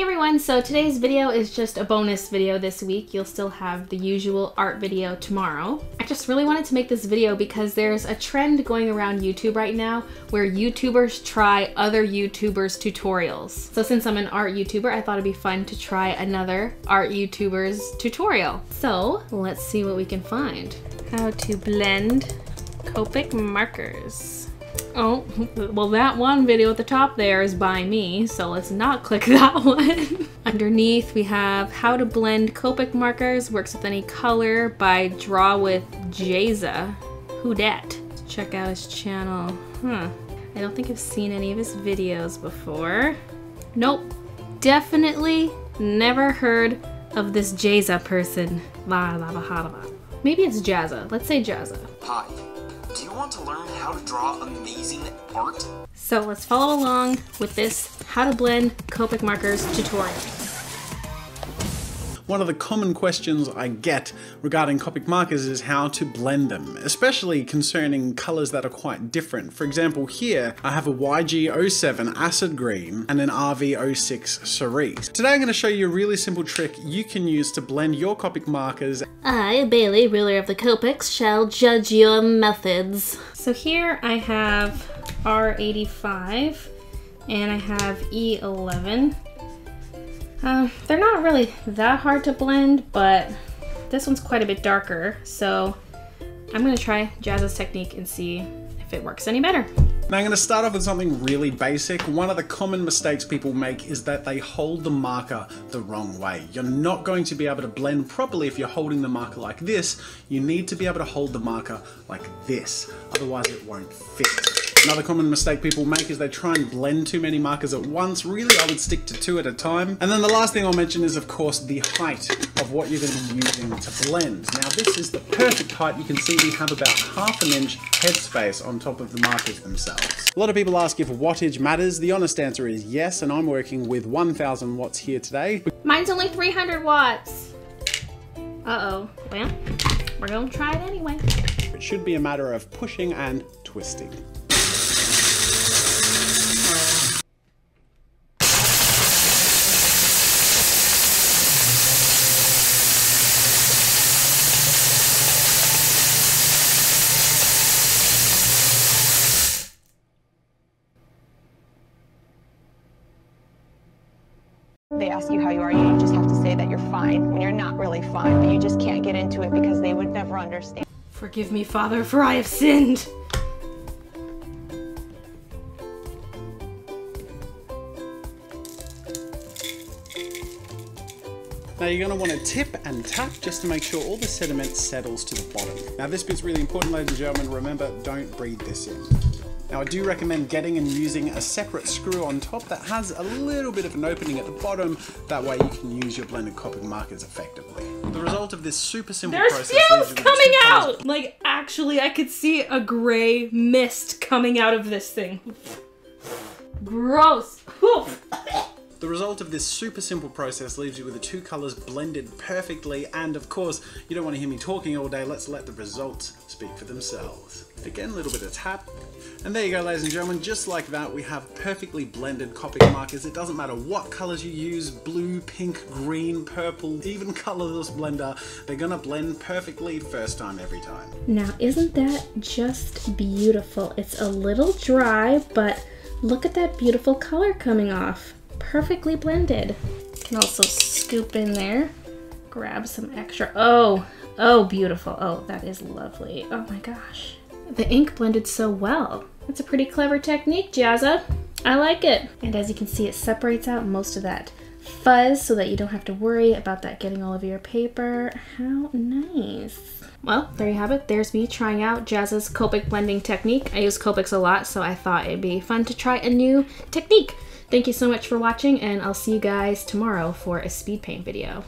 Hey everyone, so today's video is just a bonus video this week. You'll still have the usual art video tomorrow. I just really wanted to make this video because there's a trend going around YouTube right now where YouTubers try other YouTubers' tutorials. So since I'm an art YouTuber, I thought it'd be fun to try another art YouTuber's tutorial. So let's see what we can find. How to blend Copic markers. Oh, well that one video at the top there is by me, so let's not click that one. Underneath we have How to Blend Copic Markers, Works with Any Color by Draw with Jazza. Who dat? Check out his channel. I don't think I've seen any of his videos before. Nope. Definitely never heard of this Jazza person. Maybe it's Jazza. Let's say Jazza. Hi. Do you want to learn how to draw amazing art? So let's follow along with this How to Blend Copic Markers tutorial. One of the common questions I get regarding Copic markers is how to blend them, especially concerning colors that are quite different. For example, here I have a YG07 acid green and an RV06 cerise. Today I'm going to show you a really simple trick you can use to blend your Copic markers. I, Bailey, ruler of the Copics, shall judge your methods. So here I have R85 and I have E11. They're not really that hard to blend, but this one's quite a bit darker, so I'm going to try Jazza's technique and see if it works any better. Now I'm going to start off with something really basic. One of the common mistakes people make is that they hold the marker the wrong way. You're not going to be able to blend properly if you're holding the marker like this. You need to be able to hold the marker like this, otherwise it won't fit. Another common mistake people make is they try and blend too many markers at once. Really, I would stick to two at a time. And then the last thing I'll mention is, of course, the height of what you're going to be using to blend. Now, this is the perfect height. You can see we have about half an inch headspace on top of the markers themselves. A lot of people ask if wattage matters. The honest answer is yes, and I'm working with 1,000 watts here today. Mine's only 300 watts. Uh-oh. Well, we're going to try it anyway. It should be a matter of pushing and twisting. They ask you how you are, you just have to say that you're fine when you're not really fine, but you just can't get into it because they would never understand. Forgive me, Father, for I have sinned. Now you're going to want to tip and tap just to make sure all the sediment settles to the bottom. Now this bit's really important, ladies and gentlemen. Remember, don't breathe this in. Now I do recommend getting and using a separate screw on top that has a little bit of an opening at the bottom, that way you can use your blended Copic markers effectively. The result of this super simple process- There's fumes coming out! Like actually I could see a grey mist coming out of this thing. Gross! The result of this super simple process leaves you with the two colours blended perfectly, and of course, you don't want to hear me talking all day, let's let the results speak for themselves. Again, a little bit of tap. And there you go, ladies and gentlemen, just like that, we have perfectly blended Copic markers. It doesn't matter what colours you use, blue, pink, green, purple, even colourless blender, they're gonna blend perfectly first time every time. Now, isn't that just beautiful? It's a little dry, but look at that beautiful colour coming off. Perfectly blended. You can also scoop in there, grab some extra. Oh, beautiful. Oh, that is lovely. Oh my gosh. The ink blended so well. That's a pretty clever technique, Jazza. I like it. And as you can see, it separates out most of that fuzz so that you don't have to worry about that getting all over your paper. How nice. Well, there you have it. There's me trying out Jazza's Copic blending technique. I use Copics a lot, so I thought it'd be fun to try a new technique. Thank you so much for watching, and I'll see you guys tomorrow for a speed paint video.